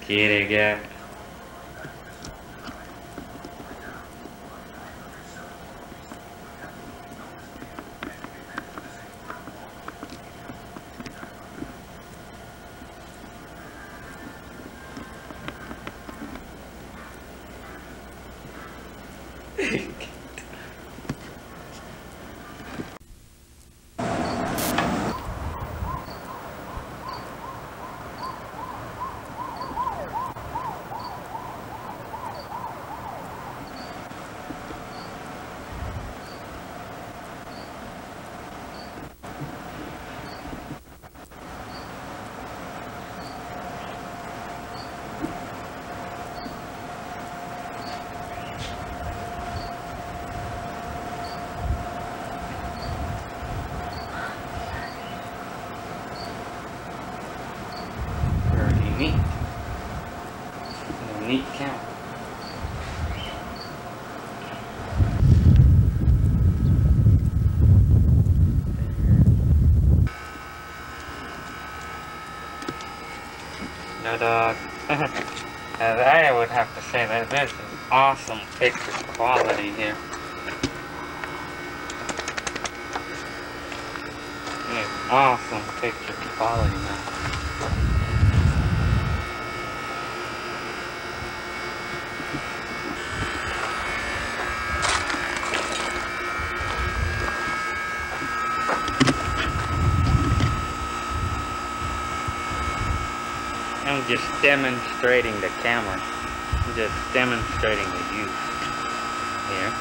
Kitty cat. And I would have to say that this is awesome picture quality here. It's awesome picture quality, man. Just demonstrating the camera. Just demonstrating the use here.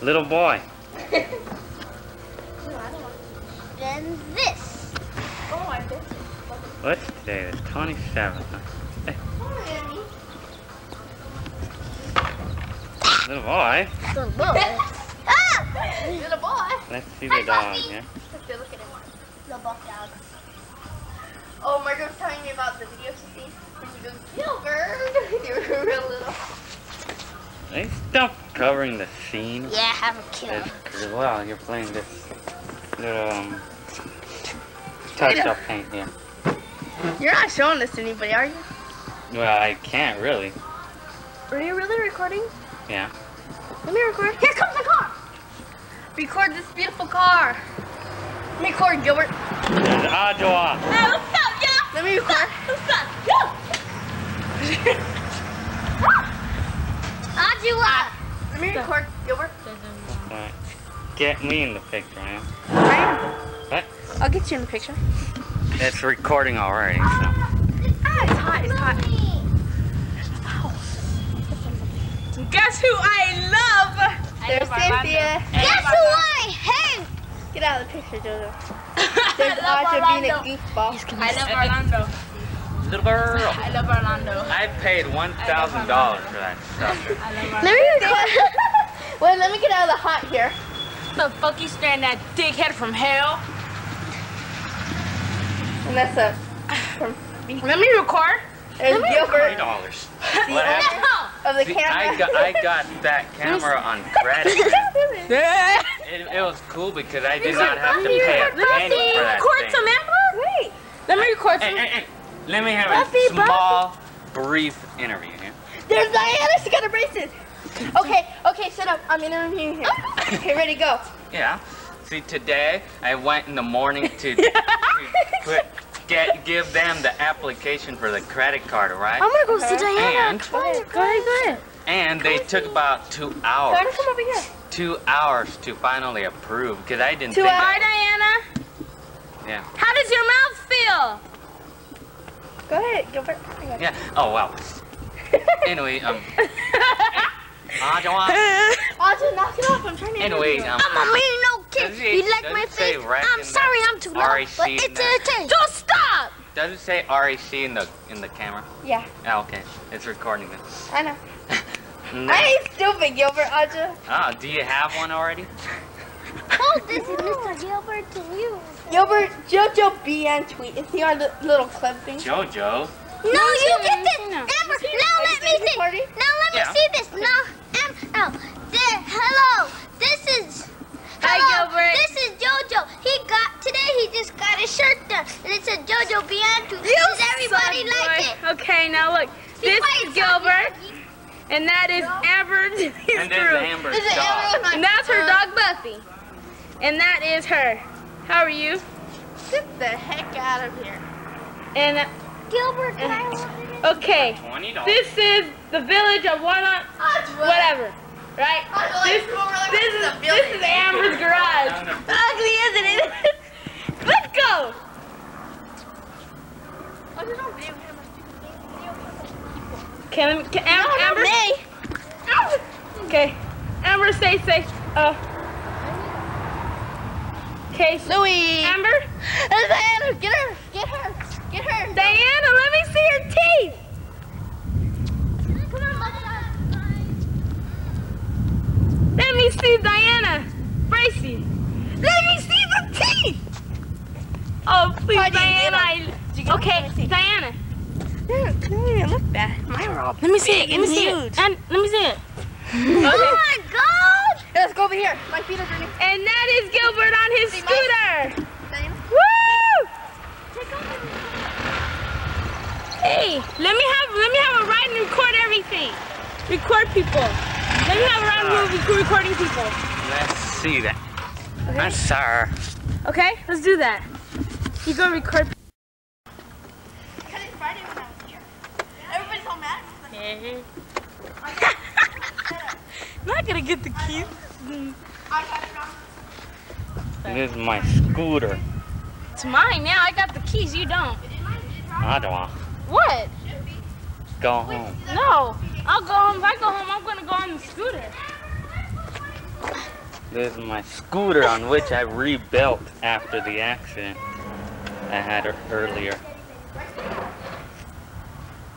Little boy. No, I don't want to. Then this. Oh, I built it. What's today? The 27th. Huh? Little boy. Little boy. Ah! Little boy. Let's see the dog. Yeah. Let's go look at him. Little buff dog. Oh, Margo's telling me about the video she sees. And she goes, Gilbert. They were real little. They stuffed. Covering the scene. Yeah, have a kill. Well, you're playing this little touch-up paint here. You're not showing this to anybody, are you? Well, I can't really. Are you really recording? Yeah. Let me record. Here comes the car. Record this beautiful car. Let me record, Gilbert. There's Jojo. Hey, what's up, yeah? Let me record. What's up? Jojo. Let me record, Gilbert. Alright. Get me in the picture, man. I am. What? I'll get you in the picture. It's recording already, so. It's hot, it's hot. Ow. Guess who I love? There's Cynthia. Guess who I hate? Get out of the picture, Jojo. There's Jojo being a goofball. I love Orlando. Little girl. I love Orlando. I paid $1,000 for that stuff. I love Orlando. Let me get out of the hot here. The fuck you stand that dickhead from hell? And that's a... Let me record. There's Gilbert. $3. Of the camera. I got that camera on credit. It was cool because I did not have to pay a penny for that thing. Record some, Amber? Wait. Let me record some. Let me have a small, brief interview here. There's Diana, she got her braces. Okay, shut up. I'm interviewing here. Okay, ready, go. Yeah. See, today I went in the morning to give them the application for the credit card, right? I'm gonna go see Diana. And, go ahead. And they took about 2 hours. Diana, come over here. 2 hours to finally approve, because I didn't think that. Hi, Diana. Yeah. How does your mouth feel? Go ahead, Gilbert. Yeah. Oh wow. Anyway, Jojo, knock it off. I'm trying to. Anyway, I'm a mean old kid. You like my face? I'm sorry, I'm too loud. But it's entertaining. Don't stop. Does it say RAC in the camera? Yeah. Oh, okay. It's recording this. I know. No. I ain't stupid, Gilbert. Ah, do you have one already? Oh, this is Mr. Gilbert to you. Gilbert, Jojo Bianchi. Is he on the little club thing? Jojo? No, you get this. No. Amber, now let me see. Party? Now let me see this. No, Amber. Hello. This is... Hi, Gilbert. This is Jojo. He got... Today he just got his shirt done. And it says Jojo Bianchi. Does everybody like it? Okay, now look. This is Gilbert. And that is Amber. And there's Amber's dog. And that's her dog, Buffy. And that is her. How are you? Get the heck out of here. And Gilbert, can I order it? Okay. This is the village of Walnut, whatever. Right? This is Amber's garage. Ugly, isn't it? Let's go. Can Amber? Okay. Amber, stay safe. Okay. Louie. Amber. There's Diana. Get her. Get her. Get her. Diana, let me see her teeth. Come on, buddy. Let me see Diana. Bracy. Let me see the teeth. Oh, please, oh, Diana. Okay, Diana. It doesn't even look bad. Mine are all big. Let me see it. Let me see it. And let me see it. Okay. Oh my God! Let's go over here. My feet are burning. And that is Gilbert on his scooter. Woo! Take off. Hey, let me have a ride and record everything. Record people. Let me have a ride and recording people. Let's see that. Okay. I'm sorry. Okay, let's do that. You go record people. I'm not gonna get the keys. This is my scooter. It's mine now. I got the keys. You don't. I don't. What? Go home. No. I'll go home. If I go home, I'm gonna go on the scooter. This is my scooter on which I rebuilt after the accident I had earlier.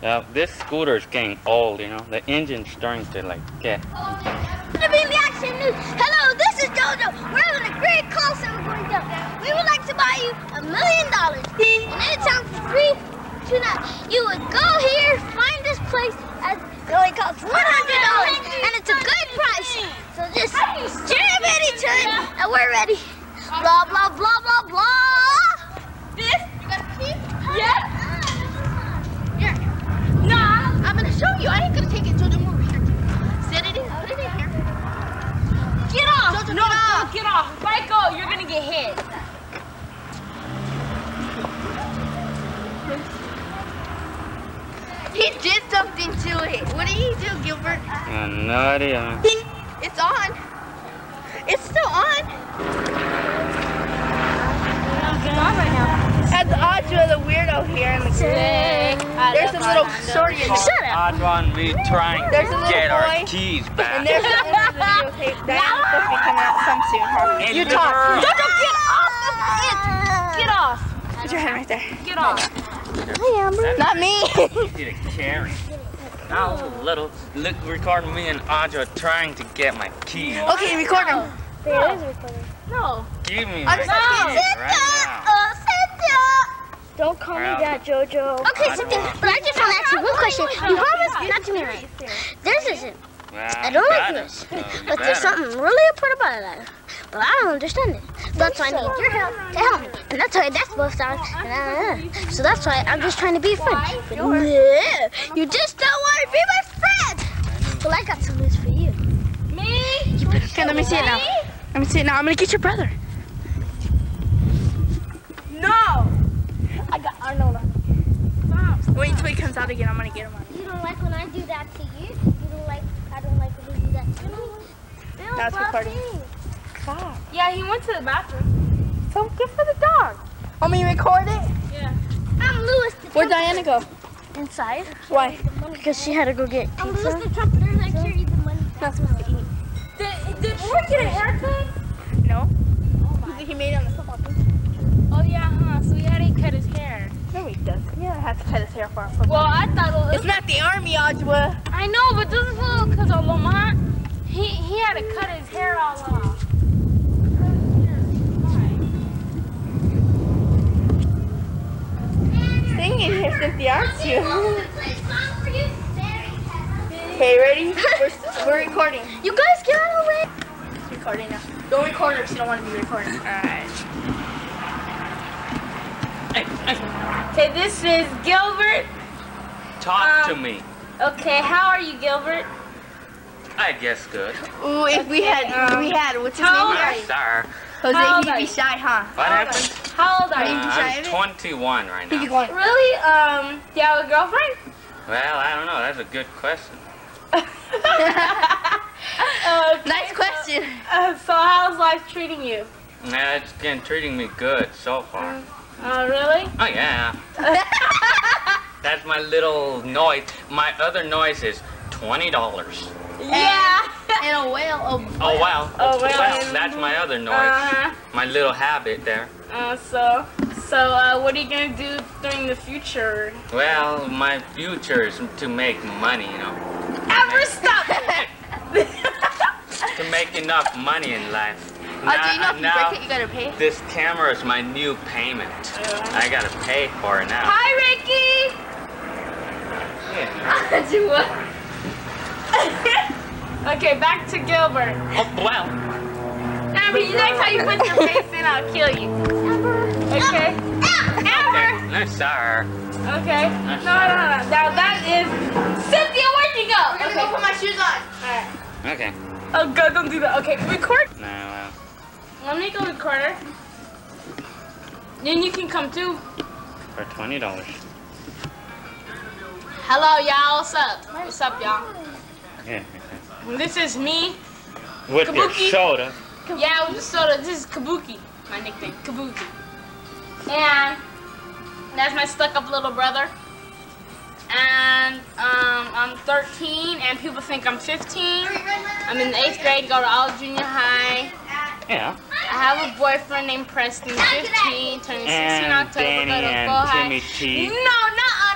Now, this scooter is getting old, you know. The engine's starting to, like, get... Hello, this is Jojo. We're having a great call center going down. We would like to buy you $1 million. And anytime for free tonight, you would go here, find this place. It only costs $100, and it's a good price. So just jam it into it, and we're ready. Blah, blah, blah, blah, blah. This? You got a key? Yep. I'm gonna show you. I ain't gonna take it. Jojo, over here. Set it in. Put it in here. Get off! Jojo, no, get off! If I go, you're gonna get hit. He did something to it. What did he do, Gilbert? No idea. It's on. It's still on. It's on right now. That's Audra, the weirdo here in the group. There's a little shorty in there. Shut up! Audra and me trying to get our keys back. And there's a little videotape. Diana's supposed to be coming out some soon, probably. You talk. Jojo, get off of it! Get off! Put your hand right there. Get off. Hi, Amber. Not me. Easy to carry. Now, little, look, recording me and Audra trying to get my keys. Okay, record them. There is recording. No. Give me my keys right now. Don't call me that, Jojo. Okay, but I just want to ask you one question. You promised not to marry. This isn't. I don't like this. But there's something really important about it. But I don't understand it. That's why I need your help to help me. And that's why that's both sides. So that's why I'm just trying to be a friend. But you just don't want to be my friend. Well, I got some news for you. Me? Okay, let me see it now. Let me see it now. I'm going to get your brother. No! I got Arnold. Stop. Wait until he comes out again. I'm gonna get him on. You don't like when I do that to you. You don't like. I don't like when you do that to me. Bill, that's recording. Stop. Yeah, he went to the bathroom. So good for the dog. Want me to record it? Yeah. I'm Louis. Where'd Diana go? Inside. Why? Because she had to go get pizza. I'm Louis the trumpeter. And I carry the money. Not supposed to eat. Did Roy get a haircut? No. Oh my. He made it on the football field. Oh yeah, huh? So he had to cut his hair. No, No, he doesn't. Yeah, I have to tie this hair far from me. Well, I thought it was... It's not the army, Ajwa. I know, but this is because of Lamont. He had to cut his hair all off. Singing here, Cynthia, aren't you? Okay, ready? We're recording. You guys get out of the way. It's recording now. Don't record her if you don't want to be recording. Alright. Okay, this is Gilbert. Talk to me. Okay, how are you, Gilbert? I guess good. Ooh, if we had, what's his name? Yes, sir. Jose, he'd be shy, huh? What happened? How old are you? I'm 21 right now. Really? Do you have a girlfriend? Well, I don't know. That's a good question. Okay, nice question. So how's life treating you? Yeah, it's been treating me good so far. Oh, really? Oh, yeah. That's my little noise. My other noise is $20. Yeah. And a whale. A whale. Oh, wow. Oh, well, that's my other noise. My little habit there. So, what are you going to do during the future? Well, my future is to make money, you know. Stop. To make enough money in life. Now, you gotta pay? This camera is my new payment. I gotta pay for it now. Hi, Ricky! Yeah. Okay, back to Gilbert. Oh, well. Amber, you next time you put your face in, I'll kill you. Amber. Okay. Amber! Okay. No, sorry. Okay. No. Now that is... Cynthia, where'd you go? I'm gonna go put my shoes on. Alright. Okay. Oh, God, don't do that. Okay, record. No, no. Let me go record her. Then you can come too. For $20. Hello, y'all. What's up? What's up, y'all? Yeah. This is me. With Kabuki. Your soda. Kabuki. Yeah, with the soda. This is Kabuki. My nickname, Kabuki. And that's my stuck-up little brother. And I'm 13, and people think I'm 15. I'm in the 8th grade, go to all junior high. Yeah. I have a boyfriend named Preston, 15, turning 16 October, go to full high. No, I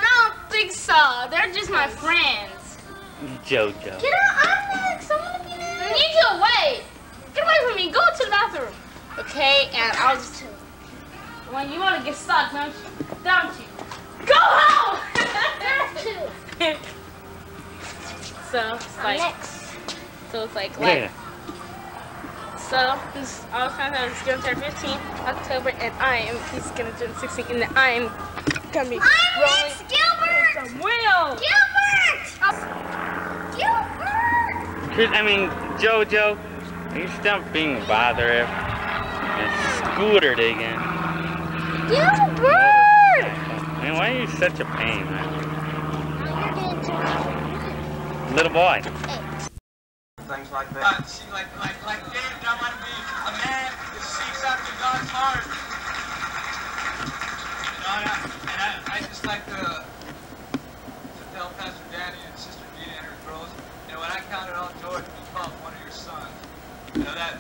don't think so. They're just my friends. Jojo. Get out, I want to be there. You get away. Get away from me. Go to the bathroom. Okay, and I'll just... Well, you want to get stuck, don't you? Go home! So, it's like... Yeah. So, this all kinds of skin turn 15 October, and I am he's gonna turn 16, and then I'm gonna be rolling. It's Gilbert! Wheel. Gilbert! Gilbert! I mean, Jojo, you stop being bothered. It's scootered again. Gilbert! Man, why are you such a pain, man? Little boy. Things like that. See, like David, I want to be a man that seeks after God's heart. You know, and I just like to tell Pastor Danny and Sister Gina and her girls, you know, when I counted on George, he called one of your sons. You know that?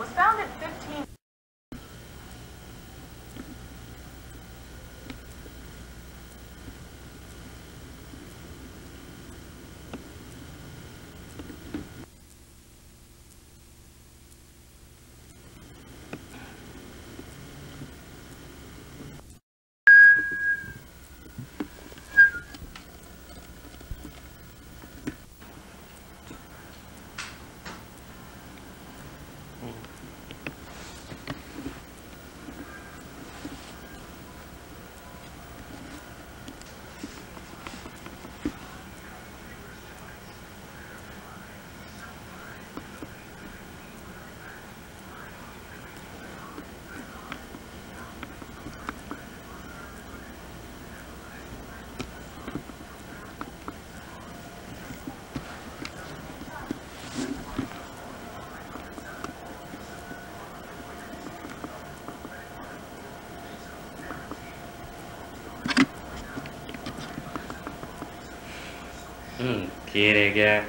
Was found at 15. Get it, yeah.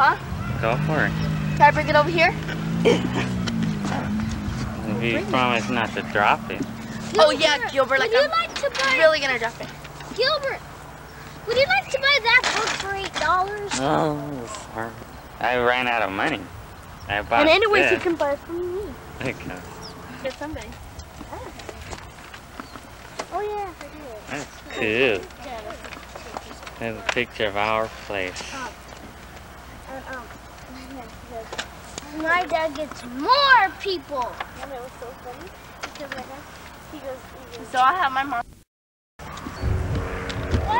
Huh? Go for it. Can I bring it over here? You promised not to drop it. Gilbert, oh yeah, Gilbert, like I'm really gonna drop it. Gilbert, would you like to buy that book for $8? Oh, sorry. I ran out of money. I bought it. And anyways, you can buy it from me. Okay. For somebody. Oh yeah, I do. That's cool. There's a picture of our place. My dad gets more people. And it was so funny because my dad, he goes. So I have my mom.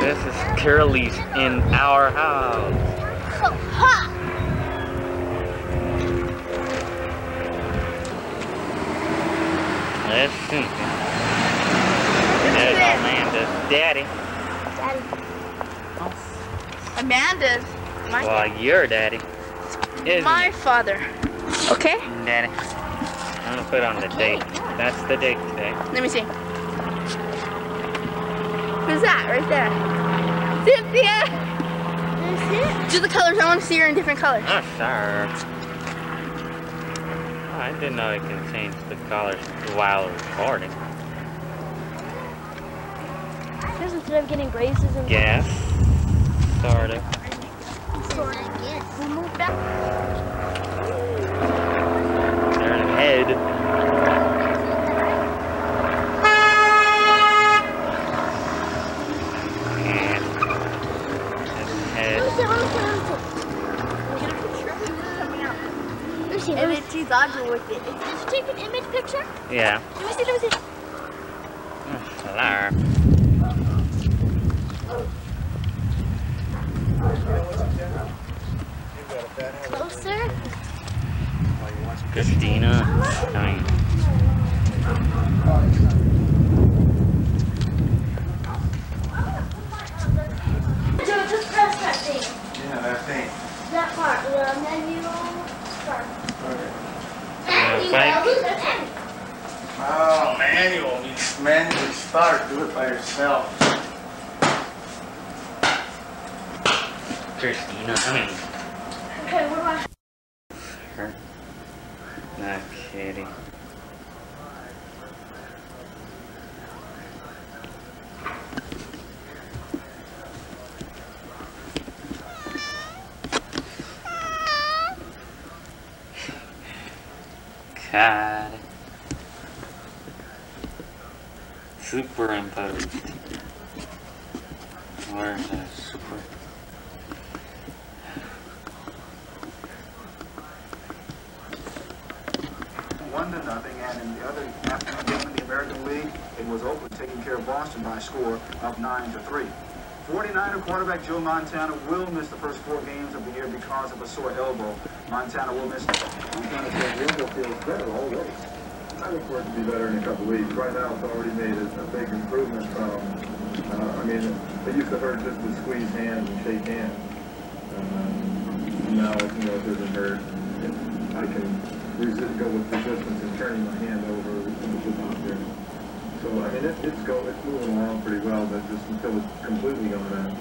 This is Curly's in our house. So hot. Listen. There's Amanda's daddy. Daddy. Amanda's. My well, your daddy. Isn't my father. Okay? Daddy. I'm gonna put on the date. That's the date today. Let me see. Who's that right there? Cynthia! That's it? Do the colors. I want to see her in different colors. Oh, sure. Oh, I didn't know it can change the colors while recording. Because instead of getting grazes and yes. Sort of. Sort of. We'll move back. They're ahead. Get a picture of people coming out. Lucy, and then she's on with it. Did you take an image picture? Yeah. Let me see, let me see. Hello. Closer. Christina. Dying. Joe, just press that thing. Yeah, that thing. That part. Well, and then you start. Okay. Manual. Oh, manual. You just manually start. Do it by yourself. Christina. Okay, what about her? Not kidding. God. Superimposed. Where's that super? And the other afternoon in the American League, it was Oakland taking care of Boston by a score of 9-3. 49er quarterback Joe Montana will miss the first 4 games of the year because of a sore elbow. Montana will miss. Montana feels better already. I look forward to be better in a couple weeks. Right now, it's already made a big improvement from. I mean, they used to hurt just to squeeze hands and shake hands. Now, you know, it doesn't hurt. I can. We just go with resistance and turning my hand over and put it out there. So, I mean, it's moving along pretty well, but just until it's completely gone out.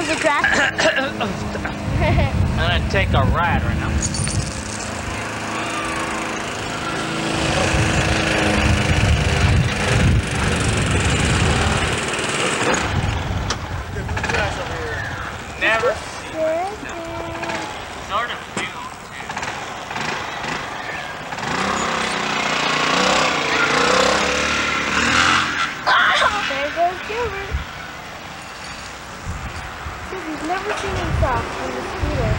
because of traffic. I'm gonna take a ride right now. Never seen it. Sort of beautiful. Never seen him stop on the scooter.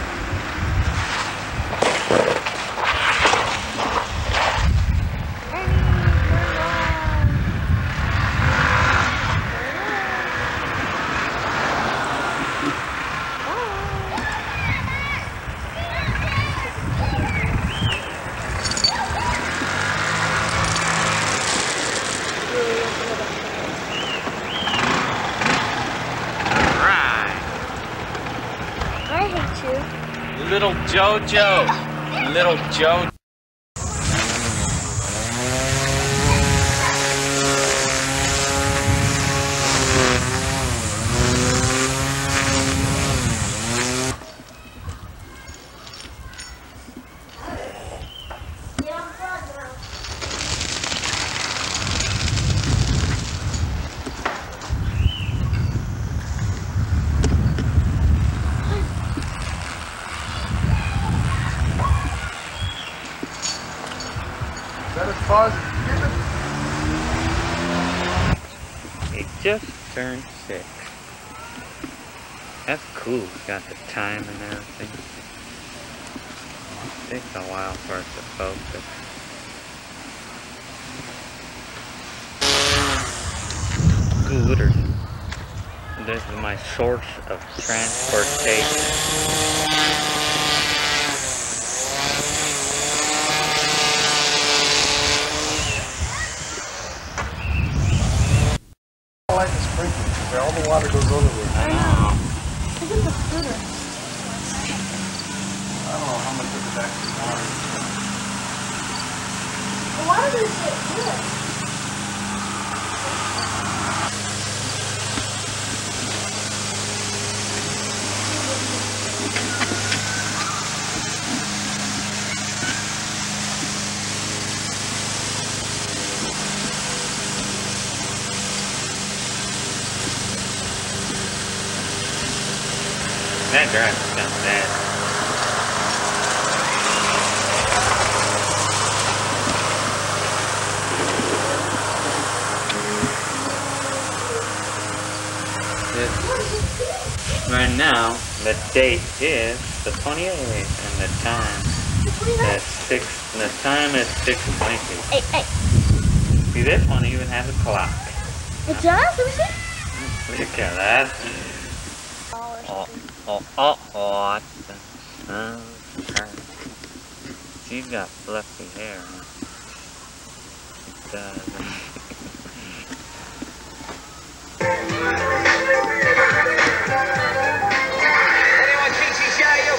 Little Jojo, little Jojo. It just turned 6. That's cool. It's got the time and everything. It takes a while for it to focus. Scooter. This is my source of transportation. All the water goes over there. I know. Look at the scooter. I don't know how much of it actually water. The water doesn't get good. That drive is not bad. This, right now, the date is the 28th, and the time is 6. The time is 6:22. Hey. See, this one even has a clock. It does? Look at that. Oh, she's got fluffy hair. It Anyone think she shot you?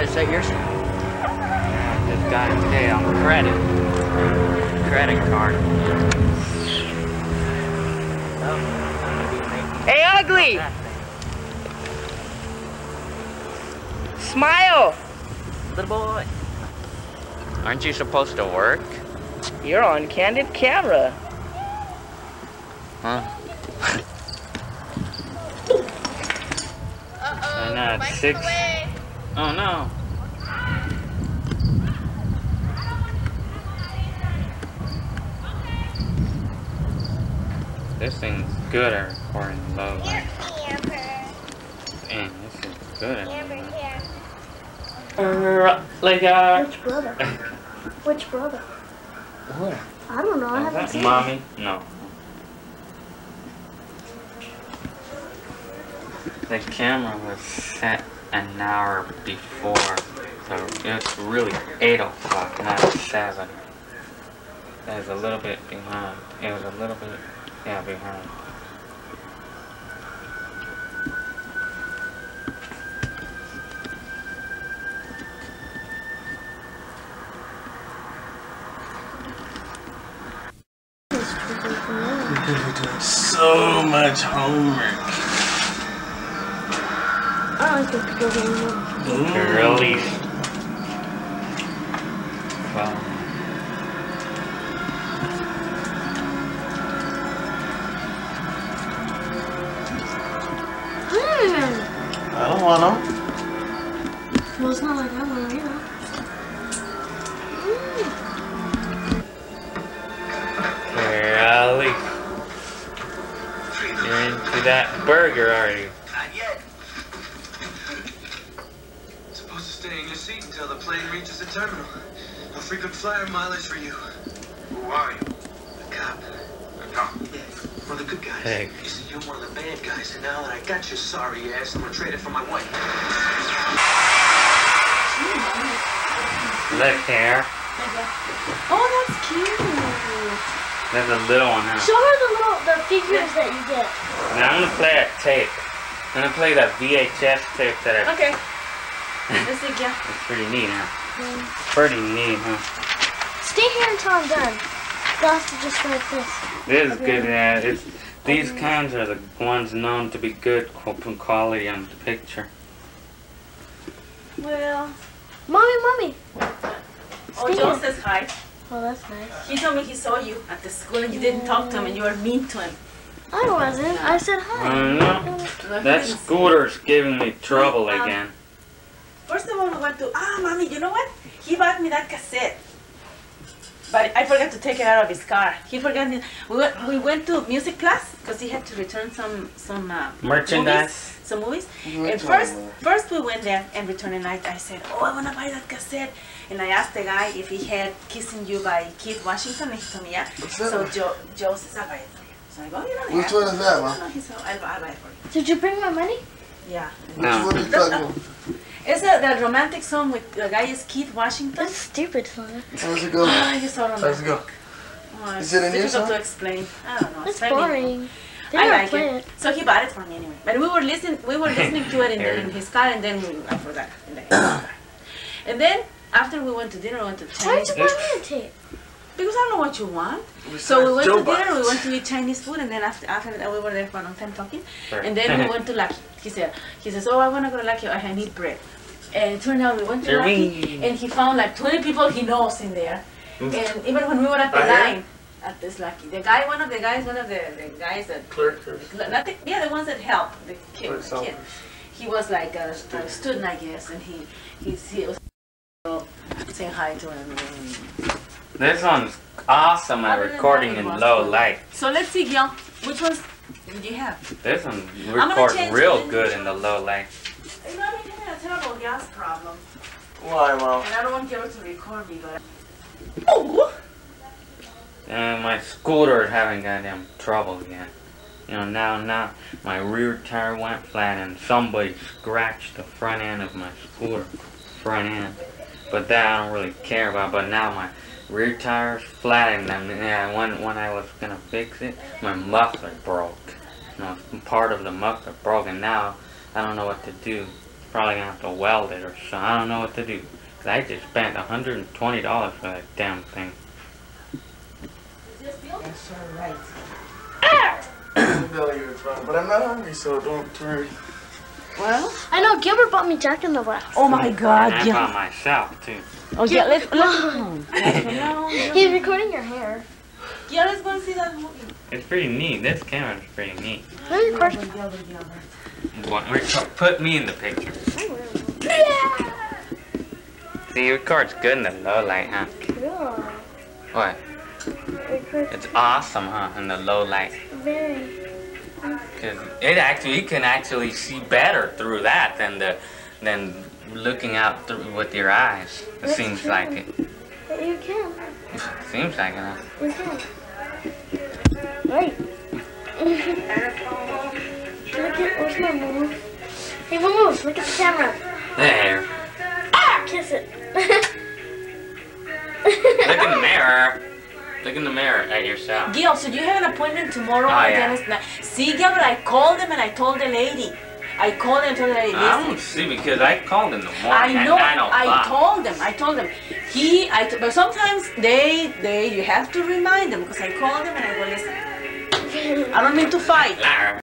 Is that yours? Just got it today on credit card. Hey, ugly! Smile! Little boy. Aren't you supposed to work? You're on candid camera. Huh? Uh-oh, not 6. Oh no. This thing's good at recording low light. Damn, this is good at recording. Like, which brother? Which brother? What? I don't know. I haven't seen Mommy? No. The camera was set an hour before, so it's really 8 o'clock, not 7. It was a little bit behind. It was a little bit, yeah, behind. So much homework. I don't think people do homework. Really? Wow. I don't want them. Well, it's not like I want them either. That burger already. Not yet. Supposed to stay in your seat until the plane reaches the terminal. No frequent flyer mileage for you. Who are you? A cop. A cop? Yeah, one of the good guys. Hey. You see, you're one of the bad guys, and now that I got your sorry ass, I'm gonna trade it for my wife. Look here. Oh, that's cute. There's a little one, huh? Show her the figures that you get. Now I'm gonna play that tape. I'm gonna play that VHS tape that I... Okay. This is, yeah. It's pretty neat, huh? Yeah. Pretty neat, huh? Stay here until I'm done. You'll have to just like this. This is good, yeah. It's, these kinds are the ones known to be good quality on the picture. Well... Mommy! Oh, Joe says hi. Well, that's nice. He told me he saw you at the school and you didn't talk to him and you were mean to him. I wasn't. I said hi. No. That scooter's giving me trouble again. First of all, we went to... Mommy, you know what? He bought me that cassette. But I forgot to take it out of his car. He forgot me. We went to music class because he had to return some merchandise. Movies, some movies. And first we went there and returning night. I said, oh, I want to buy that cassette. And I asked the guy if he had Kissing You by Keith Washington. And he told me, yeah. So Joe says, I'll buy it for you. So I go, you don't have. Which one is that one? No, he said, I'll buy it for you. Did you bring my money? Yeah. No. Which one is that one? It's that romantic song with the guy is Keith Washington. That's stupid, Father. How's it go? How's it go? Oh, is it a new song? Difficult to explain. I don't know. It's boring. I like it. So he bought it for me anyway. But we were listening to it in his car, and then I forgot. And then after we went to dinner, we went to Chinese. Why did you buy me a tape? Because I don't know what you want. So we went to dinner, we went to eat Chinese food, and then after that we were there for a long time talking. Sure. And then we went to Lucky. He says, oh, I want to go to Lucky, I need bread. And it turned out we went to Lucky, and he found like 20 people he knows in there. Mm. And even when we were at the line, at this Lucky, one of the guys that... Clerkers? Yeah, the ones that help, the kid. He was like a student, I guess, and he was saying hi to him. This one's awesome at recording in low light. So let's see, Gil, which ones do you have? This one records real good in the low light. You know, we didn't have a terrible gas problem. Why, Mom? And I don't want Gil to record me, but... Oh! My scooter is having goddamn trouble again. You know, now my rear tire went flat and somebody scratched the front end of my scooter. Front end. But that I don't really care about, but now my... rear tire's flat, and when I was gonna fix it, my muffler broke. You know, part of the muffler broke, and now I don't know what to do. Probably gonna have to weld it or something. I don't know what to do. Cause I just spent $120 for that damn thing. That's alright. But I'm not hungry, so don't worry. Well, I know Gilbert bought me Jack in the Box. Oh my God, Gilbert! I bought myself too. Oh yeah, let's he's recording your hair. Yeah, let's go and see that movie. It's pretty neat. This camera's pretty neat. Gilbert. Put me in the picture. I will. Yeah. See, it records good in the low light, huh? Yeah. What? It's awesome, huh? In the low light. Very. Because you can actually see better through that than looking out with your eyes. It seems like it. You can. Seems like enough. We can. Right. Look at, where's my moon? Hey, Moose, look at the camera. There. Ah! Kiss it. Look in the mirror. Look in the mirror at yourself. Gil, so you have an appointment tomorrow with dentist? Yeah. See, Gilbert, I called him and I told the lady. I called him and told the lady. I don't see because I called him in the morning. I know. I told him. But sometimes you have to remind them because I called him and I go, listen. I don't mean to fight.